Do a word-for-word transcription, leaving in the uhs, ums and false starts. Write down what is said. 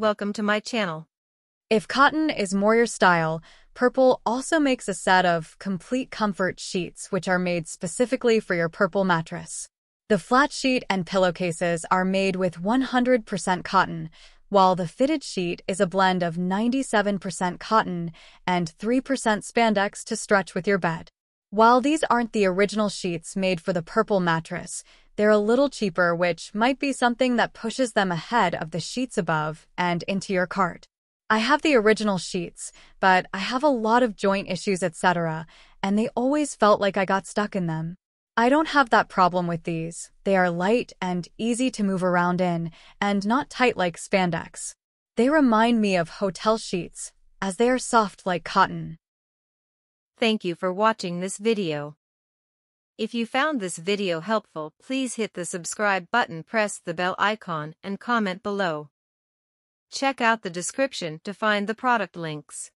Welcome to my channel. If cotton is more your style, Purple also makes a set of complete comfort sheets which are made specifically for your Purple mattress. The flat sheet and pillowcases are made with one hundred percent cotton, while the fitted sheet is a blend of ninety-seven percent cotton and three percent spandex to stretch with your bed. While these aren't the original sheets made for the Purple mattress, they're a little cheaper, which might be something that pushes them ahead of the sheets above and into your cart. I have the original sheets, but I have a lot of joint issues, et cetera, and they always felt like I got stuck in them. I don't have that problem with these. They are light and easy to move around in, and not tight like spandex. They remind me of hotel sheets, as they are soft like cotton. Thank you for watching this video. If you found this video helpful, please hit the subscribe button, press the bell icon, and comment below. Check out the description to find the product links.